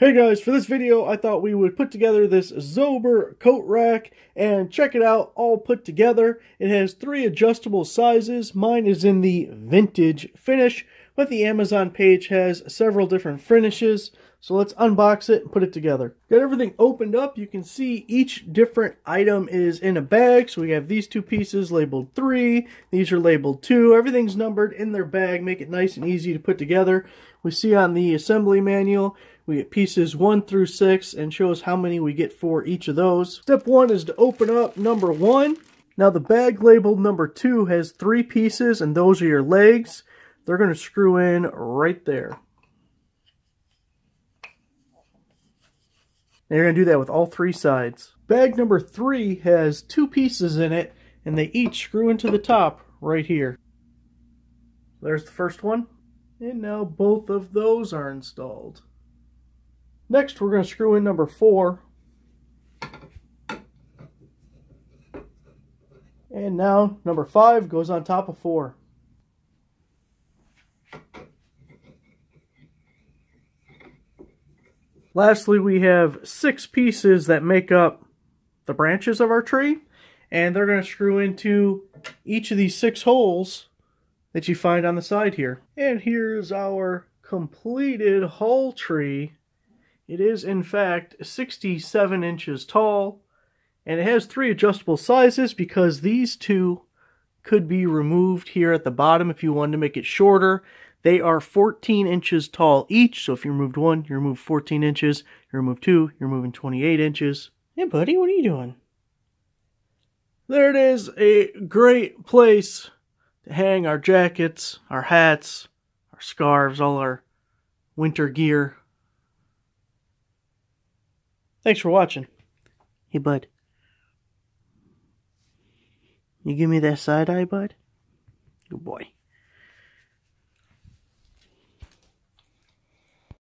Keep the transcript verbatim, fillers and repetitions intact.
Hey guys, for this video I thought we would put together this Zober coat rack and check it out all put together. It has three adjustable sizes. Mine is in the vintage finish, but the Amazon page has several different finishes. So let's unbox it and put it together. Got everything opened up. You can see each different item is in a bag. So we have these two pieces labeled three. These are labeled two. Everything's numbered in their bag. Make it nice and easy to put together. We see on the assembly manual, we get pieces one through six and shows how many we get for each of those. Step one is to open up number one. Now the bag labeled number two has three pieces and those are your legs. They're going to screw in right there. And you're going to do that with all three sides. Bag number three has two pieces in it, and they each screw into the top right here. There's the first one. And now both of those are installed. Next, we're going to screw in number four. And now number five goes on top of four. Lastly, we have six pieces that make up the branches of our tree, and they're going to screw into each of these six holes that you find on the side here. And here's our completed whole tree. It is, in fact, sixty-seven inches tall, and it has three adjustable sizes because these two could be removed here at the bottom if you wanted to make it shorter. They are fourteen inches tall each, so if you removed one, you remove fourteen inches. You remove two, you're moving twenty-eight inches. Hey buddy, what are you doing? There it is, a great place to hang our jackets, our hats, our scarves, all our winter gear. Thanks for watching. Hey bud. You give me that side eye, bud? Good boy.